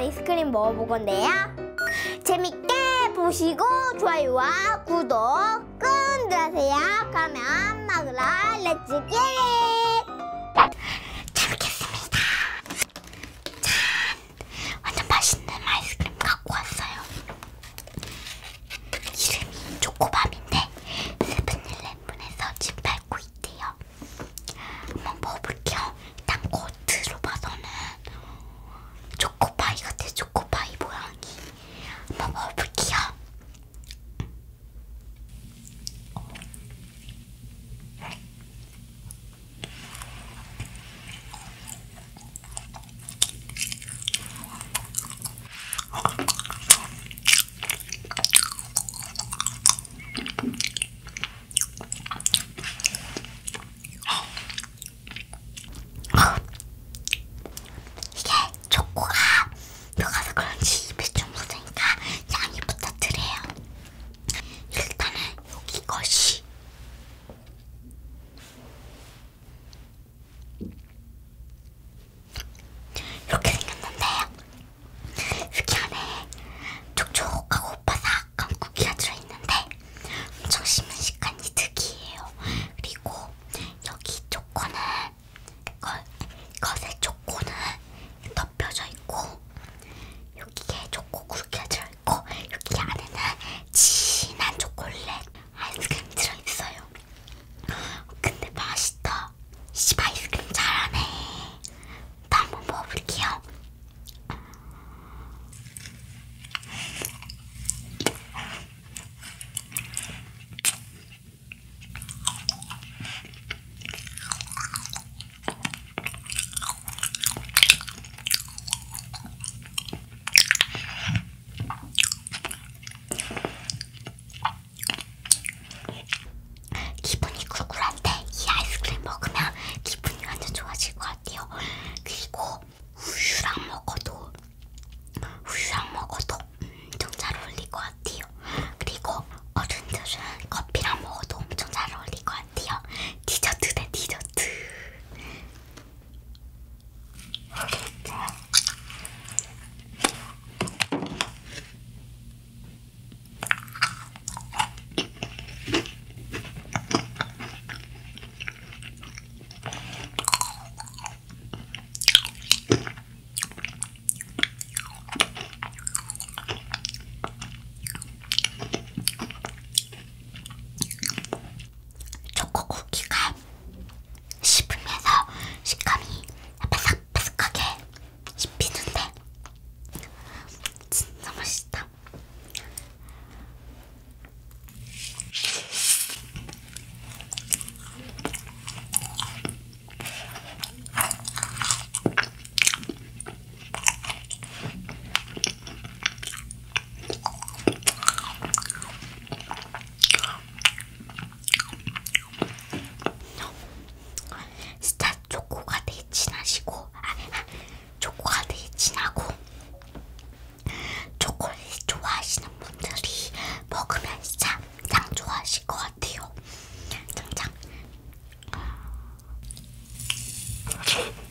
아이스크림 먹어볼 건데요. 재밌게 보시고 좋아요와 구독 꾹 눌러주세요. 그러면 먹으러 렛츠기릿! 잘 먹겠습니다. 짠! 완전 맛있는 아이스크림 갖고 왔어요. 이름이 초코밤인데 세븐일레븐에서 지금 팔고 있대요. 한번 먹어볼게요. 일단 겉으로 봐서는 초코파이 같아요. 초코파이 모양이. 한번 먹어볼게요. 것 같아요.